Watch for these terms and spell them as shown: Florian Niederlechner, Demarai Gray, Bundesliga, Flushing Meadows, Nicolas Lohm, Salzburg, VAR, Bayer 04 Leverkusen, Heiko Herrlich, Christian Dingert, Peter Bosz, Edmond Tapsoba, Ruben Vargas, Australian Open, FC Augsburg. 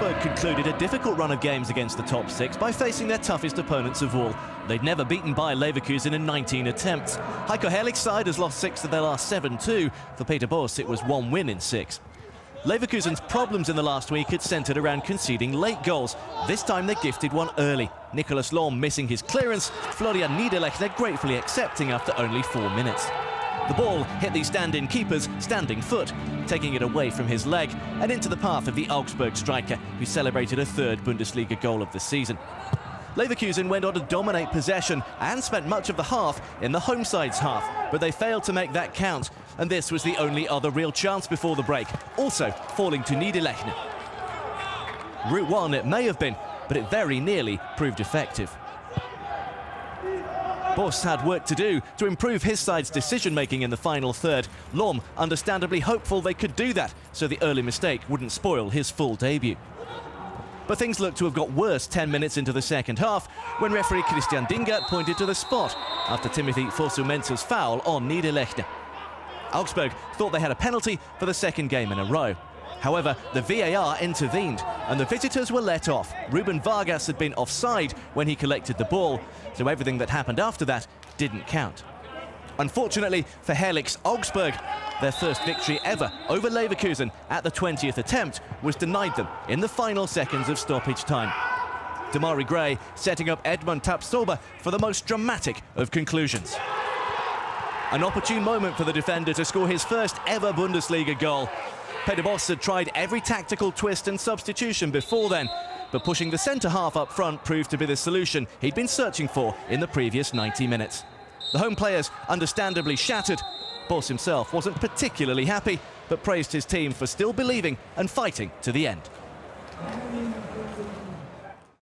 Salzburg concluded a difficult run of games against the top six by facing their toughest opponents of all. They'd never beaten Bayer Leverkusen in 19 attempts. Heiko Herrlich's side has lost 6 of their last 7 too. For Peter Bosz, it was 1 win in 6. Leverkusen's problems in the last week had centred around conceding late goals. This time they gifted one early. Nicolas Lohm missing his clearance, Florian Niederlechner gratefully accepting after only 4 minutes. The ball hit the stand-in keeper's standing foot, taking it away from his leg and into the path of the Augsburg striker, who celebrated a 3rd Bundesliga goal of the season. Leverkusen went on to dominate possession and spent much of the half in the home side's half, but they failed to make that count, and this was the only other real chance before the break, also falling to Niederlechner. Route 1 it may have been, but it very nearly proved effective. Bosz had work to do to improve his side's decision-making in the final 3rd. Lohm understandably hopeful they could do that, so the early mistake wouldn't spoil his full debut. But things looked to have got worse 10 minutes into the second half, when referee Christian Dingert pointed to the spot after Timothy Forsu-Mensah's foul on Niederlechner. Augsburg thought they had a penalty for the 2nd game in a row. However, the VAR intervened, and the visitors were let off. Ruben Vargas had been offside when he collected the ball, so everything that happened after that didn't count. Unfortunately for Herrlich's Augsburg, their 1st victory ever over Leverkusen at the 20th attempt was denied them in the final seconds of stoppage time. Demarai Gray setting up Edmond Tapsoba for the most dramatic of conclusions. An opportune moment for the defender to score his 1st ever Bundesliga goal. Peter Bosz had tried every tactical twist and substitution before then, but pushing the centre-half up front proved to be the solution he'd been searching for in the previous 90 minutes. The home players understandably shattered. Bosz himself wasn't particularly happy, but praised his team for still believing and fighting to the end.